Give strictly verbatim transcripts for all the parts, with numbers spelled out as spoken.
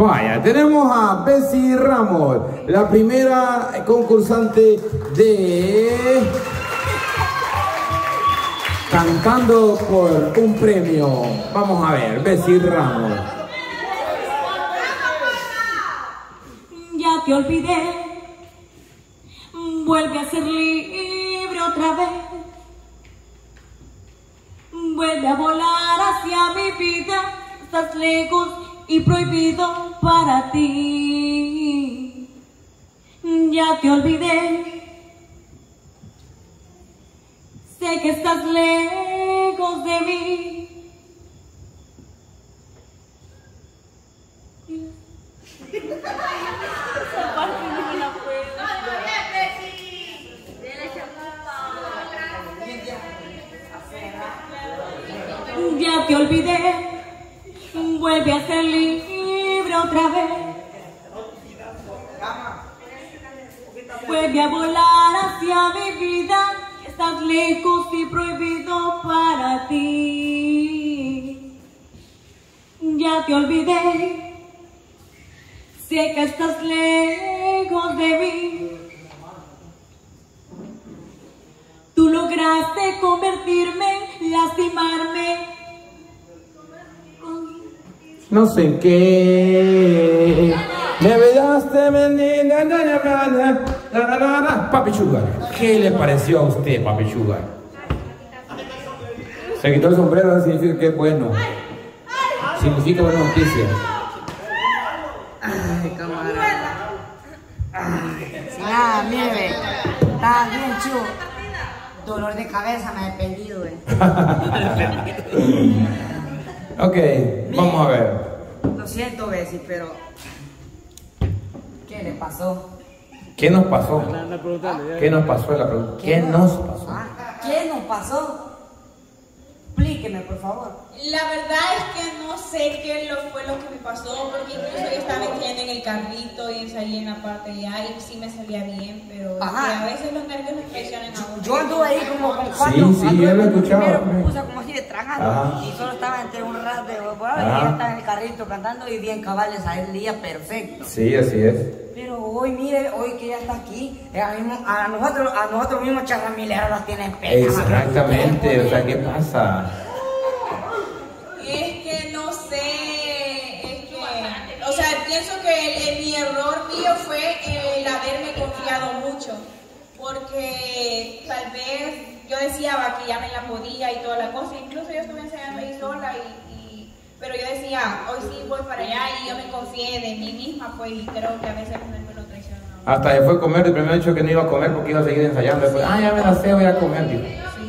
Vaya, tenemos a Bessy Ramos, la primera concursante de Cantando por un premio. Vamos a ver, Bessy Ramos. Ya te olvidé, vuelve a ser libre otra vez, vuelve a volar hacia mi vida, estás lejos y prohibido para ti. Ya te olvidé, sé que estás lejos de mí. Ya te olvidé, vuelve a ser libre otra vez, vuelve a volar hacia mi vida, estás lejos y prohibido para ti. Ya te olvidé, sé que estás lejos de mí. Tú lograste convertirme, lastimarme. No sé qué. Me olvidaste, me Papi Sugar. ¿Qué le pareció a usted, Papi Sugar? Se quitó el sombrero, significa que es bueno. Significa buena noticia. Ay, camarada. Nada, mire. Está bien chulo. Dolor de cabeza me he perdido, eh. Ok, bien. Vamos a ver. Lo siento, Bessy, pero ¿qué le pasó? ¿Qué nos pasó? La, la pregunta, ah, ¿qué nos pasó? La pregunta. ¿Qué, ¿Qué nos pasó? Ah, ¿qué nos pasó? Explíqueme, por favor. La verdad es que no sé qué lo, fue lo que me pasó, porque incluso yo estaba metiendo en el carrito y ensayé en la parte de allá y sí me salía bien, pero a veces los nervios me presionan a uno. Yo anduve ahí como con cuatro. Sí, sí, yo lo escuchaba. Primero me puse como así de tragando y solo estaba entre un ras de huevo y yo estaba en el carrito cantando y bien cabales a el día perfecto. Sí, así es. Pero hoy, mire, hoy que ya está aquí, a nosotros, a nosotros mismos charramileros nos tienen pena. Exactamente, o sea, ¿qué pasa? Es que no sé, es que, o sea, pienso que el, el, mi error mío fue el haberme confiado mucho, porque tal vez yo decía que ya me la podía y toda la cosa, incluso yo estuve enseñando ahí sola y, y pero yo decía, hoy sí voy para allá y yo me confié de mí misma, pues, y creo que a veces me lo traicionó. Hasta después de comer, el primero dicho que no iba a comer porque iba a seguir ensayando, después, ah, ya me la sé, voy a comer, tío.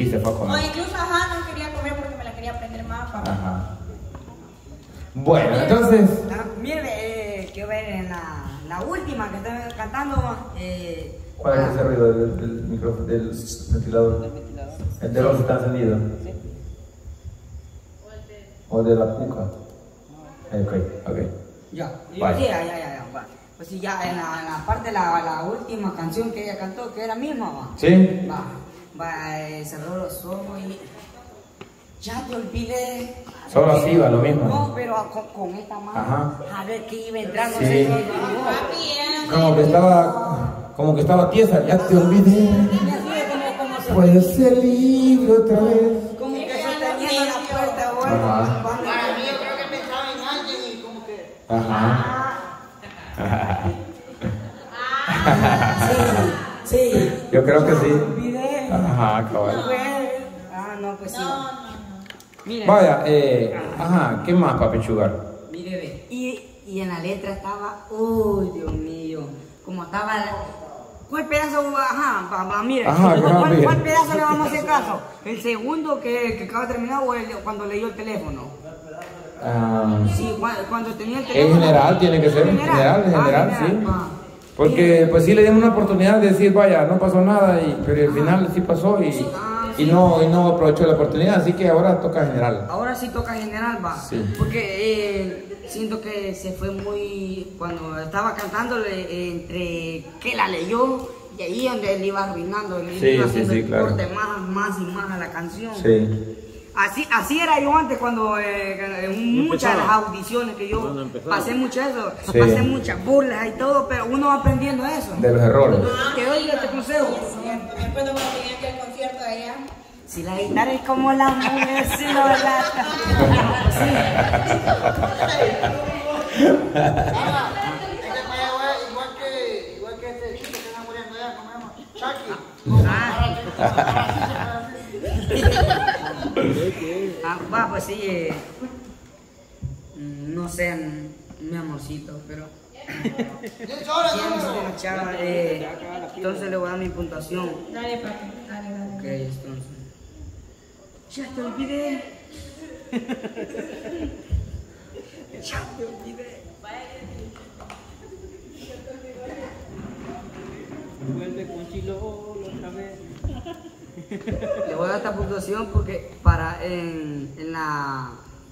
Y se fue a comer. O incluso, ajá, no quería comer porque me la quería aprender más, papá. Ajá. Bueno, entonces... Mire, eh, que ver en la, la última que está cantando... Eh, ¿Cuál es ese ruido del, del micrófono, del ventilador? ¿Del ventilador? El de los que está encendido. Sí. O de la puca. Ok, ok. Ya, ya, ya, ya, ya. Pues sí, ya en la, en la parte, la, la última canción que ella cantó, que era misma, va. Sí. Va, va, cerró los ojos y... Ya te olvidé. Solo así va, lo mismo. No, pero a, con, con esta mano. Ajá. A ver qué iba entrando. Sí. Se... Como que estaba, como que estaba tiesa, ya te olvidé. Puedes ser libre otra vez. Ajá. Para mí yo creo que pensaba en alguien y como que... Ajá. Sí, sí. Yo creo que sí. Ajá, cabal. Ah, no, pues sí. Mira. Vaya, eh, ajá, ¿qué más, Papi Sugar? Mire, ve. Y, y en la letra estaba, uy, Dios mío, como estaba... ¿Cuál pedazo? Ajá, papá, mire, ajá, ¿cuál, ¿cuál pedazo le vamos a hacer caso? ¿El segundo que, que acaba de terminar o el, cuando le dio el teléfono? Ah, sí, cuando, cuando tenía el teléfono. En general tiene que ser, en general, en general, ah, general sí. Ah. Porque pues sí le dimos una oportunidad de decir, vaya, no pasó nada, y, pero al final sí pasó y, ah, sí, y, no, y no aprovechó la oportunidad, así que ahora toca general. Ahora sí toca general, va. Sí. Porque... Eh, siento que se fue muy, cuando estaba cantando, entre que la leyó y ahí donde él iba arruinando, él sí, iba haciendo sí, sí, claro, más, más y más a la canción. Sí. Así, así era yo antes cuando eh, en muchas de las audiciones que yo pasé mucho eso, sí. pasé muchas burlas y todo, pero uno va aprendiendo eso. De los errores. Te doy este consejo. Por ejemplo, cuando tenía que el concierto de allá. Si la guitarra es como la mujer, si no es la... Ah, va, pues sí, eh, no sean mi amorcito, pero chava, eh, entonces le voy a dar mi puntuación. Dale, papi, dale, dale. Ok, entonces. Ya te olvidé. Ya te olvidé. Vuelve con Chilolo otra vez. Le voy a dar esta puntuación porque para en, en la,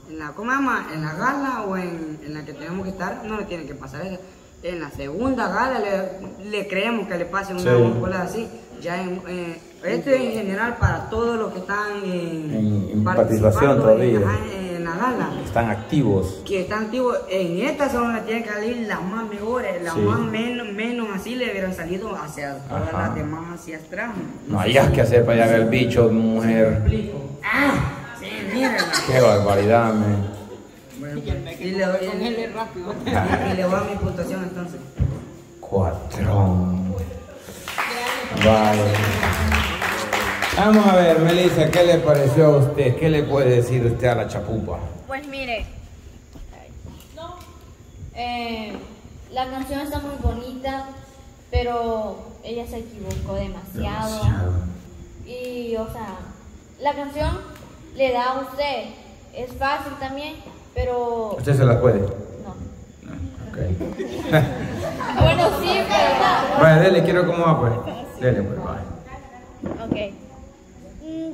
en la, ¿cómo se llama? En la gala o en, en la que tenemos que estar, no le tiene que pasar eso. En la segunda gala le, le creemos que le pase una bola así. Ya en, eh, esto en general para todos los que están en, en participación todavía. En, en la gala. Están activos. Que están activos. En esta zona tienen que salir las más mejores, las sí. más menos, menos así le hubieran salido hacia todas las demás hacia atrás. No, no hayas que hacer para allá ver el bicho, mujer. Ah, sí, mira. Qué barbaridad, man. Bueno, y le doy mi puntuación entonces. Cuatro. Vale. Vamos a ver, Melissa, ¿qué le pareció a usted? ¿Qué le puede decir usted a la chapupa? Pues mire, eh, la canción está muy bonita, pero ella se equivocó demasiado. demasiado. Y, o sea, la canción le da a usted, es fácil también, pero... ¿Usted se la puede? No. no. Okay. Bueno, sí, pero... Vale, dele, quiero cómo va, pues. Dele, pues, va. Ok.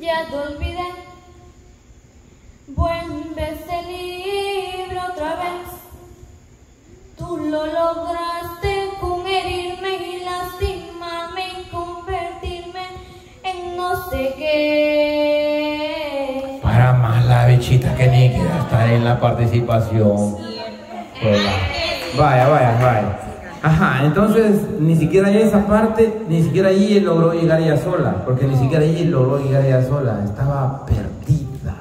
Ya te olvidé, vuelve ese libro otra vez. Tú lo lograste con herirme y lastimarme y convertirme en no sé qué. Para más la bichita que ni queda estar en la participación. Hola. Vaya, vaya, vaya. Ajá, entonces ni siquiera ahí esa parte, ni siquiera allí logró llegar ella sola, porque ni siquiera allí logró llegar ella sola, estaba perdida,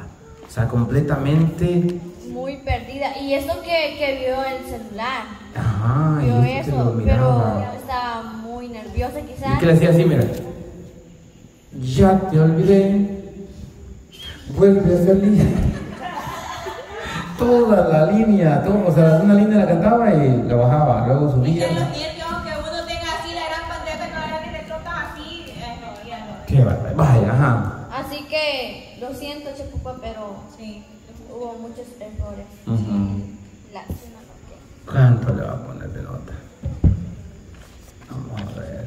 o sea, completamente... Muy perdida, y eso que, que vio el celular, ajá, vio eso, pero estaba muy nerviosa quizás. Y que le decía así, mira, ya te olvidé, vuelve a salir. Toda la línea, todo, o sea, una línea la cantaba y la bajaba, luego subía. Es que los nervios que uno tenga así, la gran pantalla que ahora que te toca así, eh, no, ya no. Qué barbaridad. Vaya, ajá. Así que, lo siento, Chapupa, pero sí, hubo muchos errores. Uh -huh. Lástima porque... ¿Cuánto le va a poner de nota? Vamos a ver.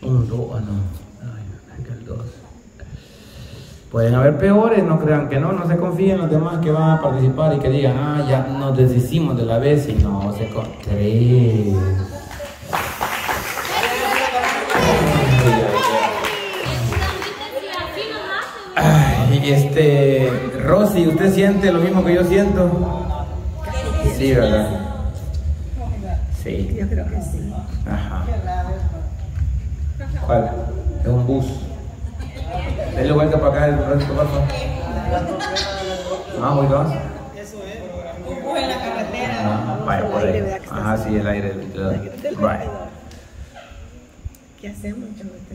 Un dos, ah, no. Ay, aquel dos. Pueden haber peores, no crean que no, no se confíen los demás que van a participar y que digan, ah, ya nos deshicimos de la vez y no se confíen. Y este, Rosy, ¿usted siente lo mismo que yo siento? Sí, ¿verdad? Sí. Yo creo que sí. Ajá. ¿Cuál? Es un bus. Dale vuelta para acá el resto, papá. Ah, muy bien. Eso es. Un bus en la carretera. Vaya, por ahí. Ajá, sí, el aire. Vaya. ¿Qué hacemos, Chabuete?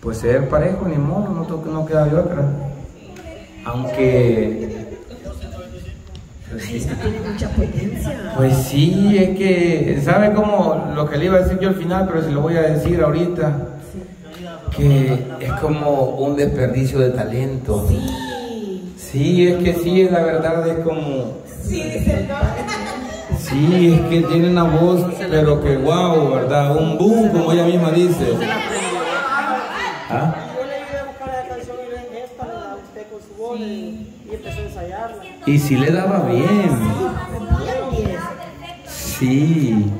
Pues ser parejo, ni modo, no, no queda de otra. Aunque... Ay, es que tiene mucha potencia. Pues sí, es que... ¿Sabe cómo? Lo que le iba a decir yo al final, pero se lo voy a decir ahorita. Que es como un desperdicio de talento. Sí. Sí, es que sí, es la verdad, es como... Sí, dice el sí, es que tiene una voz, pero que wow, ¿verdad? Un boom, como ella misma dice. ¿Ah? Yo le ayudé a buscar la canción y le esta, a usted con su voz y empezó a ensayarla. Y sí le daba bien. Sí.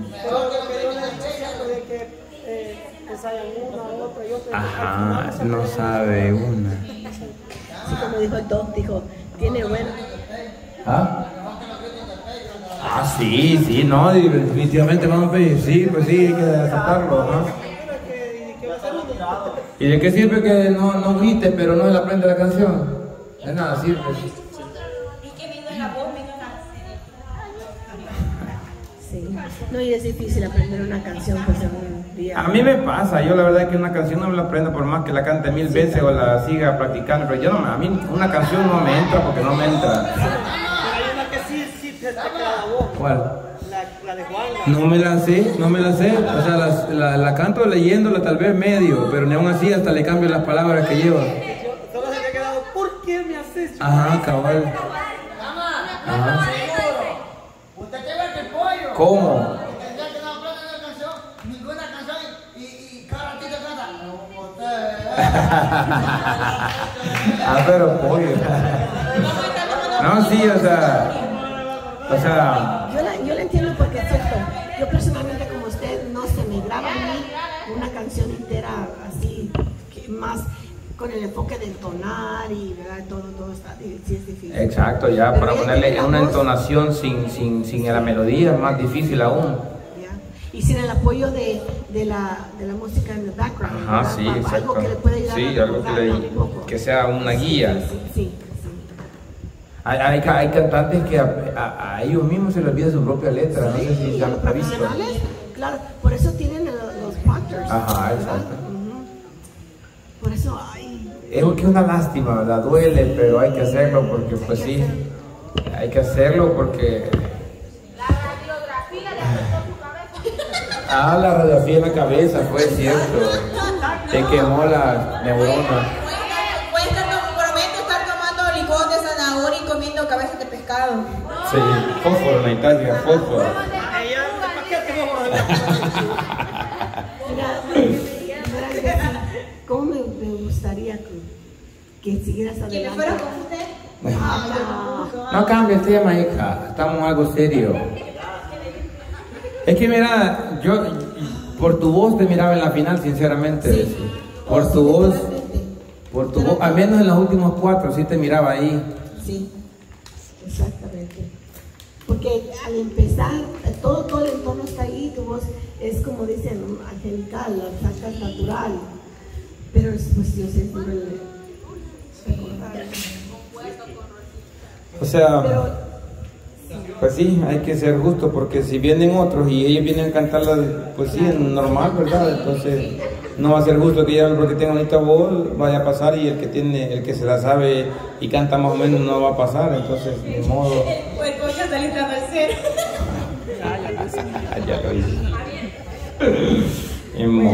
Ajá, no sabe una. no dijo el dos, dijo, tiene bueno. ¿Ah? Ah, sí, sí, no, definitivamente vamos a pedir, sí, pues sí, hay que aceptarlo, ¿no? ¿Y de qué sirve que no, no grite, pero no se le aprende la canción? De nada sirve. No, y es difícil aprender una canción, pues en un día. A mí me pasa, yo la verdad es que una canción no me la aprendo por más que la cante mil veces o la siga practicando, pero yo no, a mí una canción no me entra porque no me entra. Pero hay una que sí, sí te cada voz. ¿Cuál? La, la de Juan. No me la sé, no me la sé. O sea, la, la, la canto leyéndola tal vez medio, pero ni aún así hasta le cambio las palabras que lleva. Yo solo se me ha quedado, ¿por qué me haces? Ajá, cabal. Ajá. ¿Cómo? Ninguna canción y cada ratito canta. Ah, pero pollo. No, sí, o sea. O sea. Yo la, yo la entiendo porque es cierto. Yo personalmente como usted no se me graba a mí una canción entera así, que más con el enfoque de entonar y ¿verdad? Todo, todo está sí es difícil. Exacto, ya pero para ponerle una voz, entonación sin, sin, sin la melodía es más difícil aún. Ya. Y sin el apoyo de, de, la, de la música en el background. Ajá, sí, exacto. Algo que le puede ayudar. Sí, a algo que, le, que sea una guía. Sí, sí, sí, sí. Hay, hay, hay cantantes que a, a, a ellos mismos se les olvida su propia letra. Sí, no sé si ya lo han visto. Claro, por eso tienen los, los proctors. Ajá, exacto. Uh-huh. Por eso hay. Es que una lástima, la duele, pero hay que hacerlo porque, pues sí, hay que hacerlo porque... La radiografía le afectó tu cabeza. Ah, la radiografía en la cabeza, fue cierto. Te quemó la neurona. Cuéntanos, prometo estar tomando licor de zanahoria y comiendo cabezas de pescado. Sí, fósforo, la Italia, fósforo. ¿Cómo me, me gustaría que, que siguieras adelante? ¿Que me fuera con usted? Ah, no, no cambies tema, hija. Estamos en algo serio. Es que mira, yo por tu voz te miraba en la final, sinceramente. Sí. Por tu voz, por tu voz, al menos en los últimos cuatro sí te miraba ahí. Sí, exactamente. Porque al empezar, todo, todo el entorno está ahí, tu voz es como dicen, angelical, la saca natural. Pero pues yo siempre me lo... O sea, pero, pues sí, hay que ser justo porque si vienen otros y ellos vienen a cantarla, pues sí, es normal, ¿verdad? Entonces no va a ser justo que ya porque tenga bonita voz vaya a pasar y el que tiene, el que se la sabe y canta más o menos no va a pasar, entonces de modo. Pues coño, saliste a tercero. Ya lo hice.